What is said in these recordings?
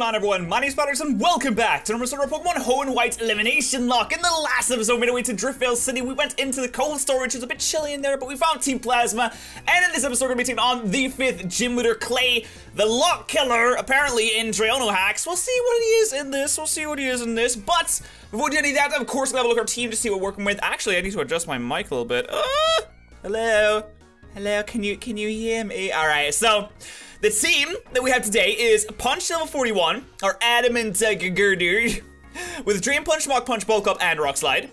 going on, everyone? My name's Patterson. Welcome back to another episode of Pokemon Hoenn White Elimination Lock. In the last episode, we made our way to Driftveil City. We went into the cold storage. It was a bit chilly in there, but we found Team Plasma. And in this episode, we're going to be taking on the 5th gym leader, Clay, the lock killer, apparently in Drayano Hacks. We'll see what he is in this. But before we do any of that, of course, we'll have a look at our team to see what we're working with. Actually, I need to adjust my mic a little bit. Hello. Hello, can you hear me? Alright, so the team that we have today is Punch level 41, our Adamant Gurdurr, with Drain Punch, Mach Punch, Bulk Up, and Rock Slide.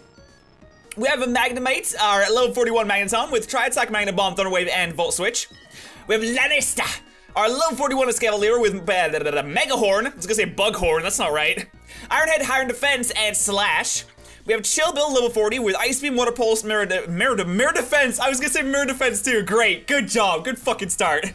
We have a Magnemite, our level 41 Magneton, with Tri-Attack, Magnet Bomb, Thunder Wave, and Volt Switch. We have Lanista, our level 41 Escavalier, with Mega Horn. I was gonna say Bug Horn, that's not right. Iron Head, Iron Defense, and Slash. We have Chill Bill, level 40, with Ice Beam, Water Pulse, Mirror Defense. I was gonna say Mirror Defense too. Great, good job, good fucking start.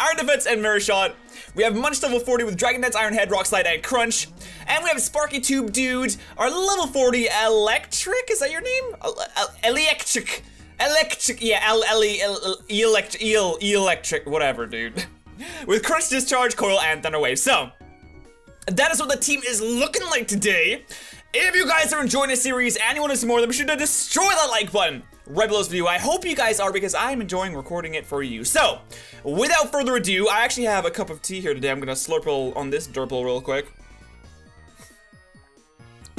Iron Defense and Mirror Shot. We have Munch, level 40, with Dragon Dance, Iron Head, Rock Slide, and Crunch. And we have Sparky Tube Dude, our level 40 Electric. Is that your name? Electric. Yeah, Electric. Whatever, dude. With Crunch, Discharge, Coil, and Thunder Wave. So that is what the team is looking like today. If you guys are enjoying this series and you want to see more, then be sure to destroy that like button right below this video. I hope you guys are, because I'm enjoying recording it for you. So, without further ado, I actually have a cup of tea here today. I'm gonna slurple on this Durple real quick.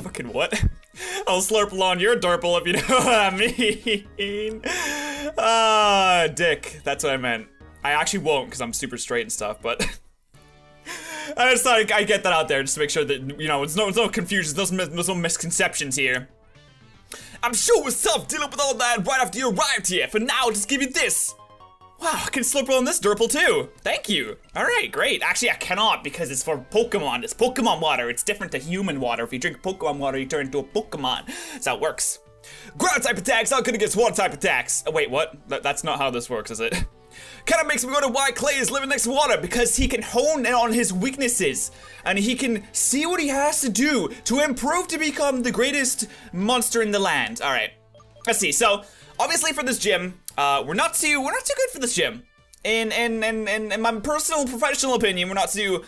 Fucking what? I'll slurple on your Durple if you know what I mean. Dick. That's what I meant. I actually won't, because I'm super straight and stuff, but I just thought I'd get that out there just to make sure that, you know, it's no confusion, there's no misconceptions here. I'm sure it was tough dealing with all that right after you arrived here. For now, I'll just give you this. Wow, I can slurp on this Durple too. Thank you. All right, great. Actually, I cannot because it's for Pokemon. It's Pokemon water. It's different to human water. If you drink Pokemon water, you turn into a Pokemon. That's how it works. Ground type attacks not good against water type attacks. Oh, wait, what? That's not how this works, is it? Kind of makes me wonder why Clay is living next to water, because he can hone in on his weaknesses and he can see what he has to do to improve to become the greatest monster in the land. All right, let's see. So obviously for this gym, we're not too good for this gym. In my personal professional opinion, we're not too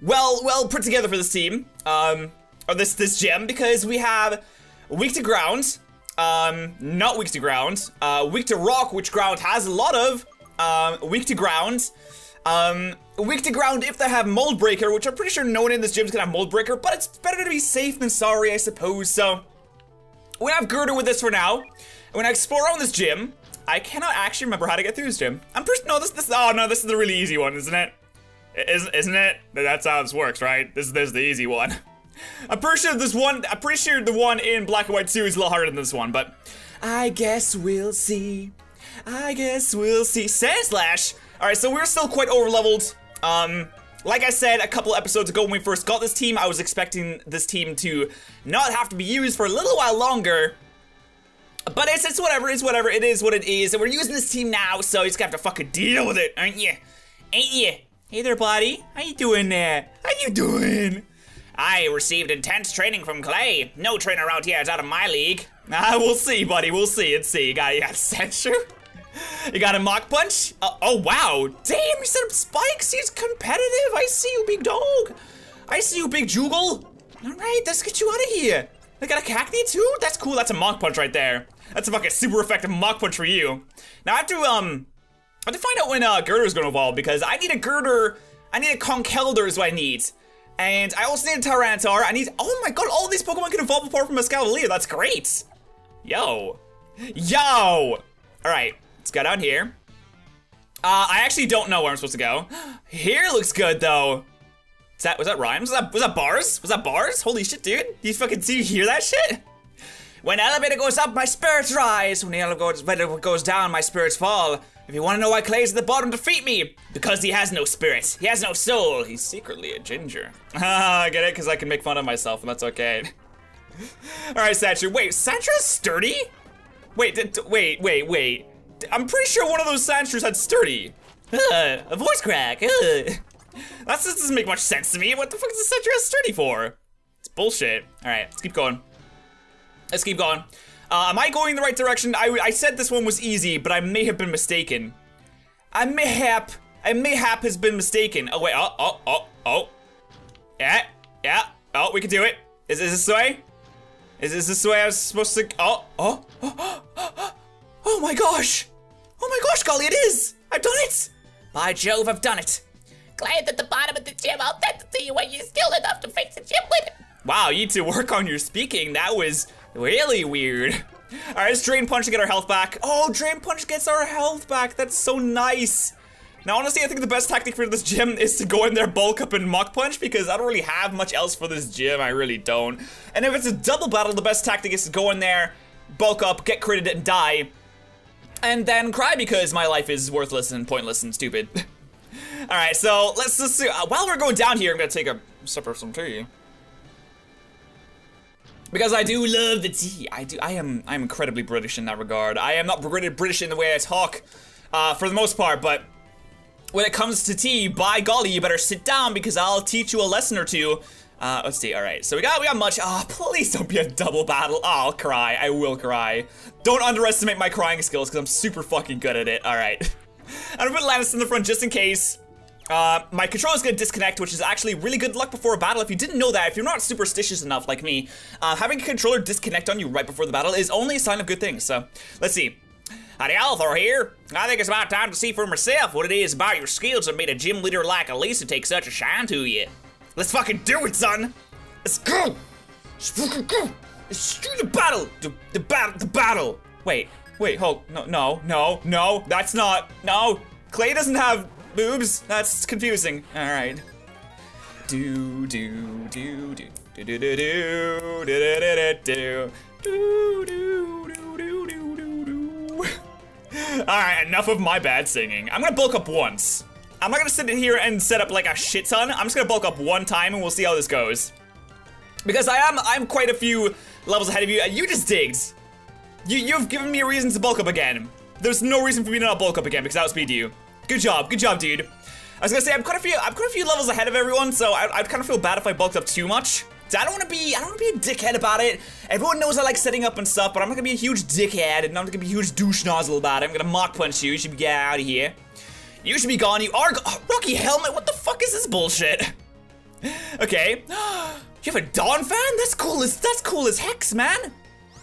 well put together for this team, or this gym, because we have weak to ground, not weak to ground, weak to rock, which ground has a lot of. Weak to ground if they have Mold Breaker, which I'm pretty sure no one in this gym is gonna have Mold Breaker, but it's better to be safe than sorry, I suppose. So we're gonna have Gurdurr with this for now. And when I explore on this gym, I cannot actually remember how to get through this gym. I'm pretty this is the really easy one, isn't it? Isn't it? That's how this works, right? This is the easy one. I'm pretty sure the one in Black and White 2 is a lot harder than this one, but I guess we'll see. Sand Slash. All right, so we're still quite over-leveled. Like I said a couple episodes ago when we first got this team, I was expecting this team to not have to be used for a little while longer. But it's whatever, it is what it is. And we're using this team now, so you just have to fucking deal with it, aren't you? Hey there, buddy. How you doing there? I received intense training from Clay. No trainer out here is out of my league. We'll see, buddy. We'll see. You got a censure. You got a Mach Punch? Oh, wow. Damn, he set up spikes. He's competitive. I see you, big dog. I see you, big Jugal. All right, let's get you out of here. I got a Cacti, too? That's cool. That's a Mach Punch right there. That's a fucking super effective Mach Punch for you. Now, I have to find out when Gurdurr's gonna evolve, because I need a Gurdurr. I need a Conkeldurr is what I need. And I also need a Tyranitar. Oh my god, all these Pokemon can evolve apart from Escavalier. That's great. Yo! Alright, let's go down here. I actually don't know where I'm supposed to go. Here looks good, though. Was that rhymes? Was that bars? Holy shit, dude. Do you hear that shit? When elevator goes up, my spirits rise. When the elevator goes down, my spirits fall. If you want to know why Clay's at the bottom, defeat me. Because he has no spirit. He has no soul. He's secretly a ginger. I get it, because I can make fun of myself, and that's okay. Alright, Satra. Wait, Satra's sturdy? Wait. I'm pretty sure one of those Satras had sturdy. A voice crack. That doesn't make much sense to me. What the fuck is a Satra sturdy for? It's bullshit. Alright, let's keep going. Am I going the right direction? I said this one was easy, but I may have been mistaken. I may have has been mistaken. Oh, wait. Yeah, yeah. Oh, we can do it. Is this this way? Is this this way I was supposed to? Oh, oh, oh, oh, oh my gosh! Oh my gosh, golly, it is! I've done it! By Jove, I've done it! Clay at the bottom of the gym. I'll tend to you when you're skilled enough to fix the gym lid. Wow, you need to work on your speaking. That was really weird. All right, let's Drain Punch to get our health back. Oh, Drain Punch gets our health back. That's so nice. Now, honestly, I think the best tactic for this gym is to go in there, bulk up, and Mach Punch, because I don't really have much else for this gym. I really don't. And if it's a double battle, the best tactic is to go in there, bulk up, get critted, and die. And then cry because my life is worthless and pointless and stupid. All right, so let's just see. While we're going down here, I'm going to take a sip of some tea. Because I do love the tea. I am incredibly British in that regard. I am not British in the way I talk, for the most part, but when it comes to tea, by golly, you better sit down because I'll teach you a lesson or two. Let's see, all right. So we got Munch. Ah, oh, please don't be a double battle. Oh, I'll cry, I will cry. Don't underestimate my crying skills because I'm super fucking good at it, all right. I'm gonna put Lanista in the front just in case. My controller's gonna disconnect, which is actually really good luck before a battle. If you didn't know that, if you're not superstitious enough like me, having a controller disconnect on you right before the battle is only a sign of good things. So, let's see. Howdy, Althor here. I think it's about time to see for myself what it is about your skills that made a gym leader like Elisa take such a shine to you. Let's fucking do it, son! Let's go! Let's fucking go! Let's do the battle! The battle! Wait, hold, no, that's not, no! Clay doesn't have boobs, that's confusing. All right. All right, enough of my bad singing. I'm gonna bulk up once. I'm not gonna sit in here and set up like a shit ton. I'm just gonna bulk up one time and we'll see how this goes. Because I'm quite a few levels ahead of you. You just digged. You've given me a reason to bulk up again. There's no reason for me to not bulk up again because I outspeed you. Good job, dude. I was gonna say I'm quite a few levels ahead of everyone, so I'd kind of feel bad if I bulked up too much. So I don't wanna be a dickhead about it. Everyone knows I like setting up and stuff, but I'm not gonna be a huge dickhead, and I'm not gonna be a huge douche nozzle about it. I'm gonna Mach Punch you. You should get out of here. You should be gone. You are Rocky Helmet. What the fuck is this bullshit? Okay. You have a Dawn fan? That's cool as hex, man.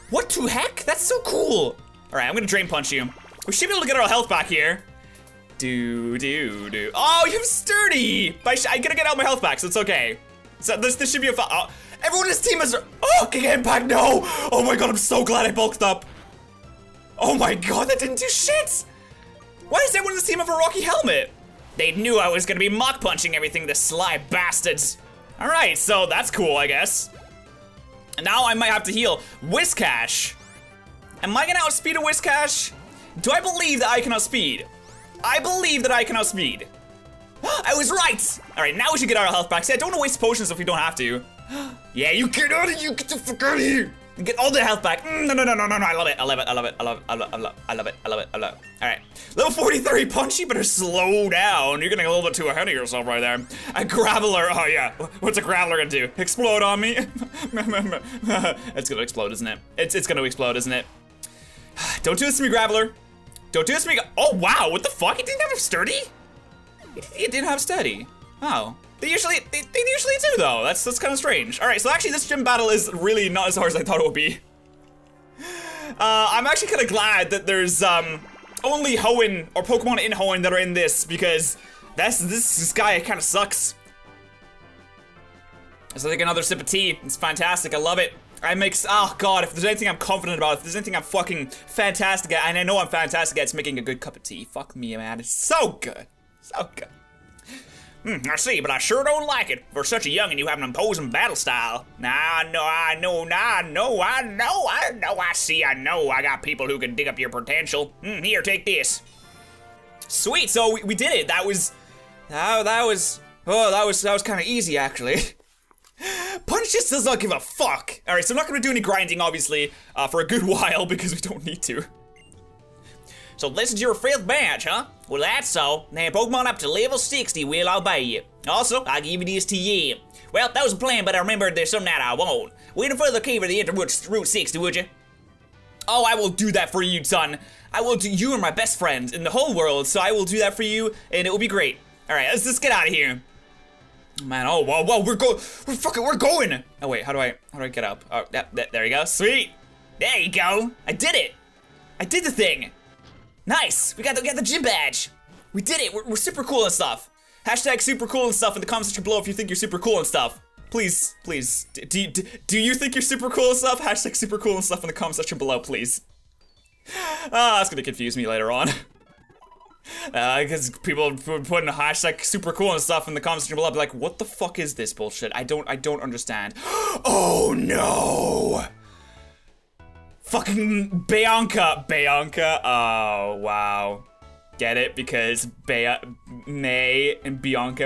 What to heck? That's so cool. All right, I'm gonna Drain Punch you. We should be able to get our health back here. Oh, you have Sturdy. I'm gonna get out my health back, so it's okay. So this should be a oh, everyone in this team is. Oh, can get back. No. Oh my god, I'm so glad I bulked up. Oh my god, that didn't do shit. Why does everyone in this team have a Rocky Helmet? They knew I was gonna be Mach Punching everything, the sly bastards. All right, so that's cool, I guess. Now I might have to heal. Whiskash. Am I gonna outspeed a Whiskash? Do I believe that I can outspeed? I believe that I can outspeed. I was right! All right, now we should get our health back. See, I don't wanna waste potions if we don't have to. Yeah, you get out of here, get the fuck out of here. And get all the health back. No, I love it. All right, level 43, Punch, you better slow down. You're getting a little bit too ahead of yourself right there. A Graveler, oh yeah. What's a Graveler gonna do? Explode on me? It's gonna explode, isn't it? It's gonna explode, isn't it? Don't do this to me, Graveler. Don't do this to me. Oh, wow, what the fuck? It didn't have a Sturdy? It didn't have Sturdy. Oh, they usually do though. That's kind of strange. All right, so actually this gym battle is really not as hard as I thought it would be. I'm actually kind of glad that there's only Hoenn or Pokemon in Hoenn that are in this because this guy kind of sucks. So I think another sip of tea. It's fantastic, I love it. Oh god, if there's anything I'm confident about, if there's anything I'm fucking fantastic at, and I know I'm fantastic at, it's making a good cup of tea. Fuck me, man, it's so good. So good. I see, but I sure don't like it. For such a youngin', you have an imposing battle style. I know, I got people who can dig up your potential. Here, take this. Sweet, so we did it. That was kind of easy, actually. Punch just does not give a fuck. All right, so I'm not gonna do any grinding, obviously, for a good while because we don't need to. So this is your 5th match, huh? Well, that's so. Now, Pokemon up to level 60 will obey you. Also, I'll give you this to you. Well, that was a plan, but I remembered there's some that I won't. Wait for the cave of the Route 60, would you? Oh, I will do that for you, son. You are my best friend in the whole world, so I will do that for you, and it will be great. All right, let's just get out of here. Man, oh, whoa, we're fucking going! Oh wait, how do I get up? Oh, there you go, sweet! There you go, I did it! I did the thing! Nice, we got the gym badge! We did it, we're super cool and stuff! Hashtag super cool and stuff in the comment section below if you think you're super cool and stuff. Please, please, do you think you're super cool and stuff? Hashtag super cool and stuff in the comment section below, please. Ah, that's gonna confuse me later on. Because people putting a hashtag super cool and stuff in the comments below, I'll be like, what the fuck is this bullshit? I don't understand. Oh no! Fucking Bianca. Oh wow. Get it? Because May and Bianca.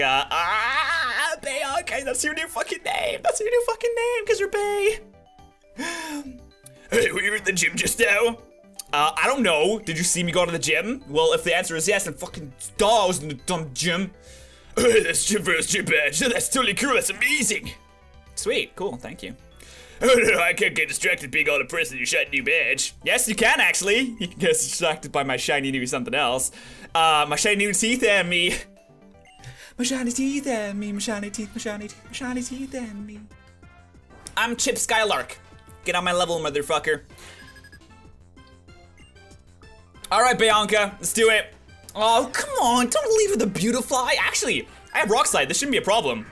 Ah, Bianca, that's your new fucking name. That's your new fucking name, because you're Bay. Hey, were you in the gym just now? I don't know. Did you see me go to the gym? Well, if the answer is yes, then fucking I was in the dumb gym. That's gym versus gym badge. That's totally cool. That's amazing. Sweet. Cool. Thank you. Oh no, I can't get distracted being all impressed with your shiny new badge. Yes, you can actually. You can get distracted by my shiny new something else. My shiny new teeth and me. My shiny teeth and me. My shiny teeth. My shiny teeth. My shiny teeth and me. I'm Chip Skylark. Get on my level, motherfucker. Alright, Bianca, let's do it. Oh, come on, don't leave with a Beautifly. Actually, I have Rock Slide, this shouldn't be a problem.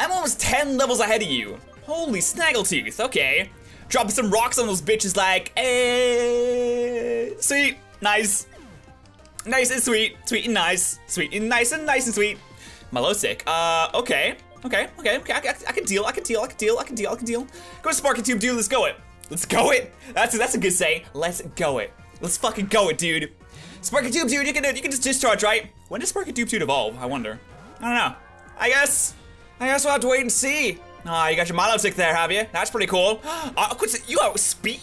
I'm almost 10 levels ahead of you. Holy snaggletooth, okay. Dropping some rocks on those bitches like, hey. Sweet, nice. Nice and sweet, sweet and nice. Sweet and nice and sweet. Milotic, okay. I can deal. Go to Sparky Tube, dude, let's go it. Let's go it. That's a good say, let's go it. Let's fucking go it, dude. Sparky Tube, dude, you can just discharge, right? When does Sparky Tube, dude evolve? I wonder. I don't know. I guess we'll have to wait and see. Ah, you got your Milotic there, have you? That's pretty cool. You have speed?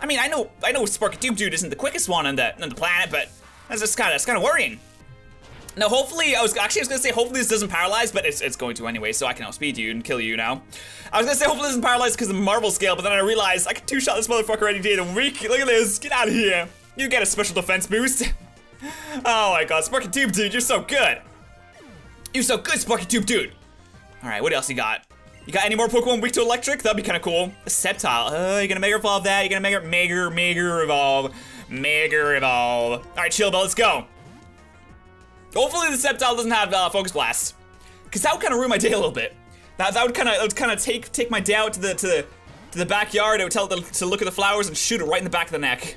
I mean, I know Sparky Tube, dude isn't the quickest one on the planet, but that's just kind of worrying. Now, hopefully, I was gonna say hopefully this doesn't paralyze, but it's going to anyway, so I can outspeed you and kill you now. I was gonna say hopefully this doesn't paralyze because of the Marvel scale, but then I realized I could two-shot this motherfucker any day of the week. Look at this, get out of here. You get a special defense boost. Oh my god, Sparky Tube dude, you're so good. You're so good, Sparky Tube dude. All right, what else you got? You got any more Pokemon weak to electric? That'd be kind of cool. A Sceptile, you're gonna Mega Evolve that, you're gonna Mega Evolve. All right, Chill Bill, let's go. Hopefully the Sceptile doesn't have Focus Blast, cause that would kind of ruin my day a little bit. That would kind of take my day out to the backyard. It would tell it to look at the flowers and shoot it right in the back of the neck.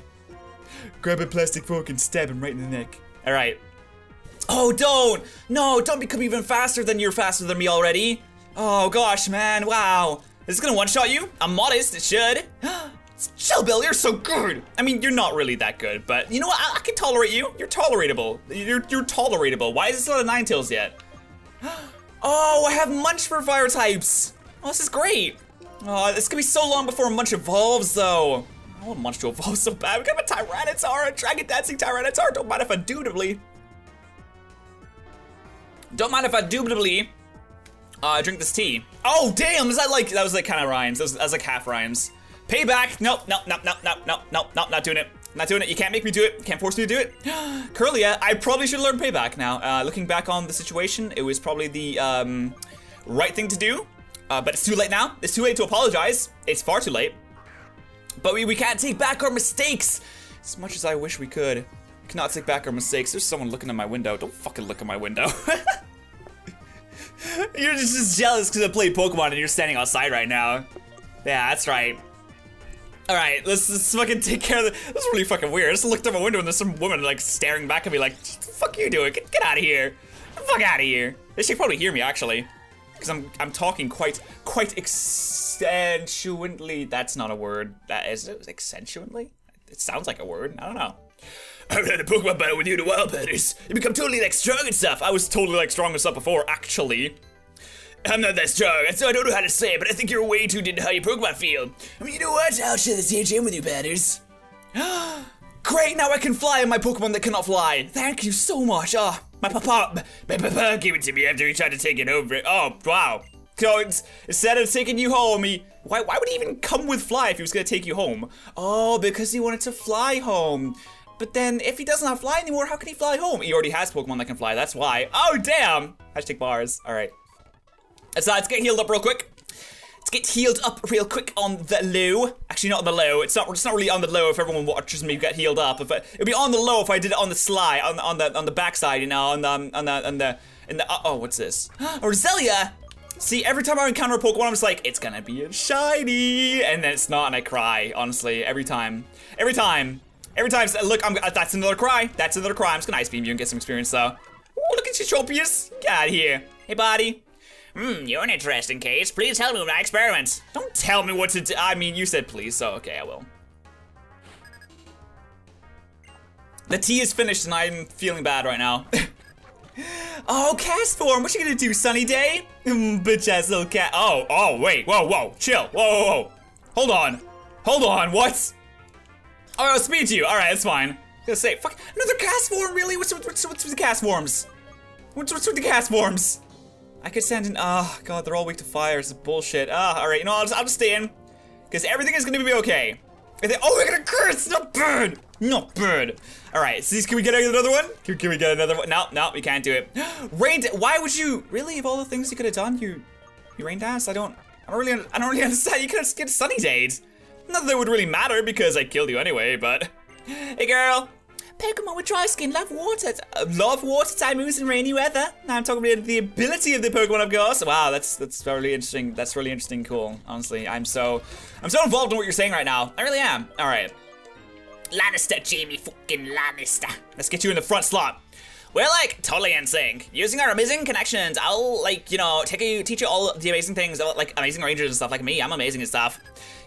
Grab a plastic fork and stab him right in the neck. All right. Oh, don't become even faster than you're faster than me already. Oh gosh, man, wow. Is this gonna one-shot you? I'm modest, it should. Chill Bill, you're so good. I mean, you're not really that good, but you know what? I can tolerate you. You're toleratable. You're toleratable. Why is this not a Ninetales yet? Oh, I have Munch for fire types. Oh, this is great. Oh, it's gonna be so long before Munch evolves, though. I want Munch to evolve so bad. We got a Tyranitar, a Dragon Dancing Tyranitar. Don't mind if I dubitably. Drink this tea. Oh, damn! Is that like that was kind of rhymes? That was like half rhymes. Payback! Nope, not doing it. Not doing it. You can't make me do it. You can't force me to do it. Curlia, I probably should learn Payback now. Looking back on the situation, it was probably the right thing to do. But it's too late now. It's too late to apologize. It's far too late. But we can't take back our mistakes. As much as I wish we could. We cannot take back our mistakes. There's someone looking at my window. Don't fucking look at my window. You're just jealous because I played Pokemon and you're standing outside right now. Yeah, that's right. All right, let's fucking take care of the, this is really fucking weird. I just looked out my window and there's some woman like staring back at me like, what the fuck you doing? Get out of here. Fuck out of here. They should probably hear me actually. Because I'm talking quite accentually. That's not a word. That is accentually? It sounds like a word, I don't know. I haven't had a Pokemon battle with you in a while, Patters. You become totally like strong and stuff. I was totally like strong and stuff before, actually. I'm not that strong, so I don't know how to say it, but I think you're way too into how your Pokemon feel. I mean, you know what? I'll share this here gym with you, Patters. Great, now I can fly in my Pokemon that cannot fly. Thank you so much. Ah, oh, my papa gave it to me after he tried to take it over. Oh, wow. So instead of taking you home, why would he even come with fly if he was gonna take you home? Oh, because he wanted to fly home. But then, if he does not fly anymore, how can he fly home? He already has Pokemon that can fly, that's why. Oh, damn! Hashtag bars. All right. So let's get healed up real quick. Let's get healed up real quick on the low. Actually, not on the low. It's not really on the low if everyone watches me get healed up. If it'd be on the low if I did it on the sly, on the backside, you know, oh, what's this? Roselia. See, every time I encounter a Pokemon, I'm just like, it's gonna be a shiny, and then it's not, and I cry. Honestly, every time. Look, that's another cry. That's another cry. I'm just gonna ice beam you and get some experience, though. Ooh, look at you, Tropius. Get out of here. Hey, buddy. You're an interesting case. Please help me with my experiments. Don't tell me what to do. I mean, you said please, so okay, I will. The tea is finished and I'm feeling bad right now. Oh, cast form, what you gonna do, sunny day? Bitch ass little cat. Oh, wait, whoa, chill, whoa. Hold on, what? Oh, I'll speed you, all right, that's fine. I was gonna say, fuck, another cast form, really? What's with the cast forms? What's with the cast forms? I could send in, oh god, they're all weak to fire, it's bullshit. All right, you know, I'll just stay in, because everything is gonna be okay. And then, oh, we're gonna curse, not burn. All right, so can we get another one? Can we get another one? No, we can't do it. Rain, why would you, really, of all the things you could have done, you rain danced? I don't really understand, you could have skipped Sunny Days. Not that it would really matter, because I killed you anyway, but. Hey, girl. Pokemon with dry skin love water, typhoons, and rainy weather. Now I'm talking about the ability of the Pokemon, of course. Wow, that's really interesting. That's really interesting. Cool. Honestly, I'm so involved in what you're saying right now. I really am. All right. Lanista, Jamie fucking Lanista. Let's get you in the front slot. We're like totally in sync. Using our amazing connections, I'll like, you know, teach you all the amazing things, like amazing rangers and stuff. Like me, I'm amazing and stuff.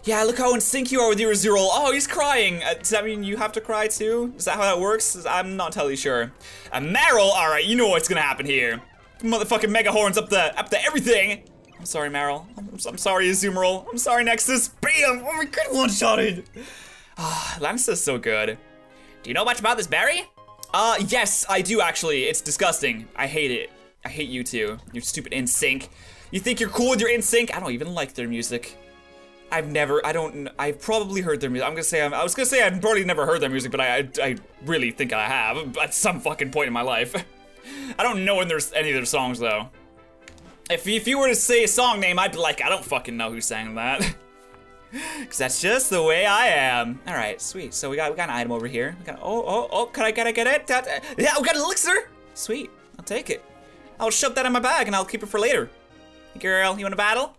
Yeah, look how in sync you are with your Azumarill. Oh, he's crying. Does that mean you have to cry too? Is that how that works? I'm not totally sure. Marill, all right, you know what's gonna happen here. Motherfucking mega horns up the everything. I'm sorry, Marill. I'm sorry, Azumarill. I'm sorry, Nexus. Bam! Oh, we could one-shotted. Ah, Lannister's so good. Do you know much about this berry? Yes, I do actually. It's disgusting. I hate it. I hate you too. You're stupid NSYNC. You think you're cool with your NSYNC? I don't even like their music. I've probably heard their music. I was gonna say I've probably never heard their music, but I really think I have at some fucking point in my life. I don't know when there's any of their songs though. If you were to say a song name, I'd be like, I don't fucking know who sang that. Cause that's just the way I am. All right, sweet. So we got an item over here. We got, oh, can I get it? Yeah, we got an elixir. Sweet, I'll take it. I'll shove that in my bag and I'll keep it for later. Girl, you want a battle?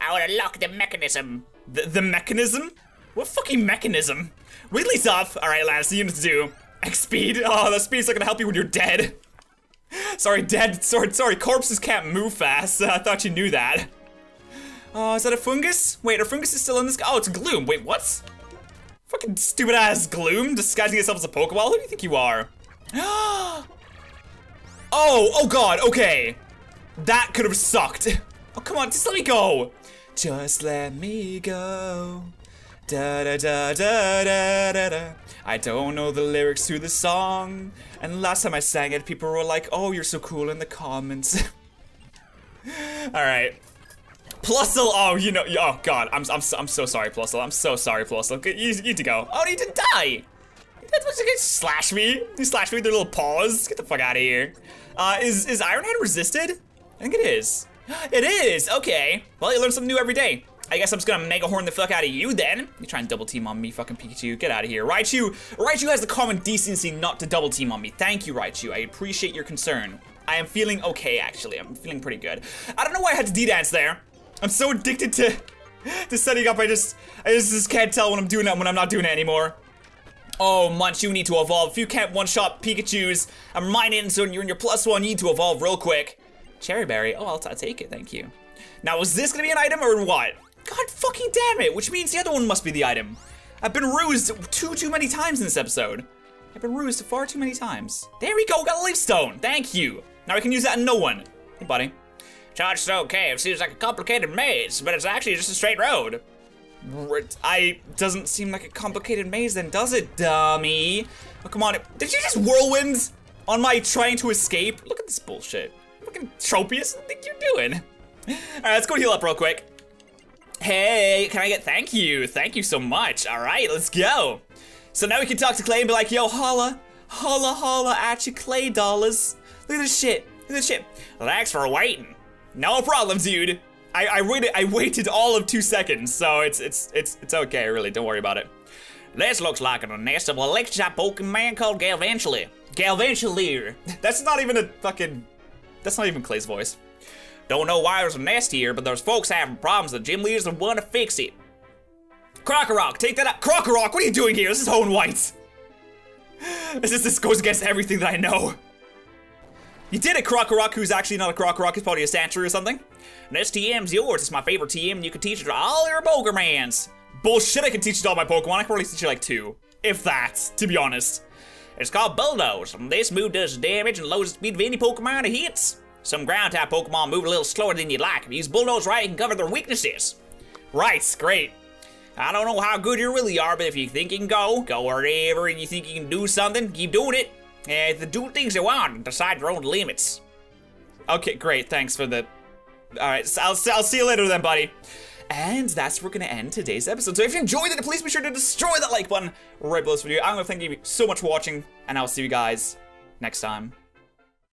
I want to lock the mechanism. The mechanism? What fucking mechanism? Really tough. All right, Lance, you need to do X speed. Oh, that speed's not gonna help you when you're dead. Sorry, dead. Sorry. Corpses can't move fast. I thought you knew that. Oh, is that a fungus? Wait, our fungus is still in this guy. Oh, it's Gloom. Wait, what? Fucking stupid ass Gloom disguising itself as a Pokeball? Who do you think you are? Oh god, okay. That could have sucked. Oh, come on, just let me go. Just let me go. Da da da da da da da. I don't know the lyrics to the song. And last time I sang it, people were like, oh, you're so cool in the comments. Alright. Plusle, oh, you know, oh god, I'm so sorry, Plusle. I'm so sorry, Plusle. You need to go. Oh, you didn't die. That's what you guys slash me. You slash me with their little paws. Get the fuck out of here. Is Ironhide resisted? I think it is. It is, okay. Well, you learn something new every day. I guess I'm just gonna mega horn the fuck out of you then. You try and double team on me, fucking Pikachu. Get out of here. Raichu has the common decency not to double team on me. Thank you, Raichu. I appreciate your concern. I am feeling okay, actually. I'm feeling pretty good. I don't know why I had to D-dance there. I'm so addicted to setting up, I just can't tell when I'm doing it and when I'm not doing it anymore. Oh, Munch, you need to evolve. If you can't one-shot Pikachus, I'm mining, so you're in your +1, you need to evolve real quick. Cherry Berry, oh, I'll take it, thank you. Now, is this gonna be an item or what? God fucking damn it, which means the other one must be the item. I've been rused too many times in this episode. I've been rused far too many times. There we go, got a leaf stone, thank you. Now I can use that in no one. Hey, buddy. Chargestone Cave seems like a complicated maze, but it's actually just a straight road. Doesn't seem like a complicated maze then, does it, dummy? Oh, come on, did you just whirlwind on my trying to escape? Look at this bullshit. Fucking Tropius, what do you think you're doing? All right, let's go heal up real quick. Hey, can I get thank you? Thank you so much. All right, let's go. So now we can talk to Clay and be like, yo, holla, holla, holla at you Clay dollars. Look at this shit, look at this shit. Thanks for waiting. No problem, dude. I waited all of 2 seconds, so it's okay, really, don't worry about it. This looks like a nest of electric Pokemon called Galvantula. Galvantula. That's not even a fucking, that's not even Clay's voice. Don't know why there's a nest here, but there's folks having problems. The gym leaders want to fix it. Krokorok, take that out. Krokorok, what are you doing here? This is Hoenn White. This goes against everything that I know. You did a Krokorok who's actually not a Krokorok, it's probably a Sentry or something. And this TM's yours, it's my favorite TM, and you can teach it to all your Pokemans. Bullshit, I can teach it to all my Pokemon, I can probably teach it like 2. If that, to be honest. It's called Bulldoze, and this move does damage and lowers the speed of any Pokemon it hits. Some ground type Pokemon move a little slower than you'd like. If you use Bulldoze right, you can cover their weaknesses. Right, great. I don't know how good you really are, but if you think you can go wherever and you think you can do something, keep doing it. And do things you want, and decide your own limits. Okay, great, thanks for the... Alright, so I'll see you later then, buddy. And that's where we're gonna end today's episode. So if you enjoyed it, please be sure to destroy that like button right below this video. I'm gonna thank you so much for watching, and I'll see you guys next time.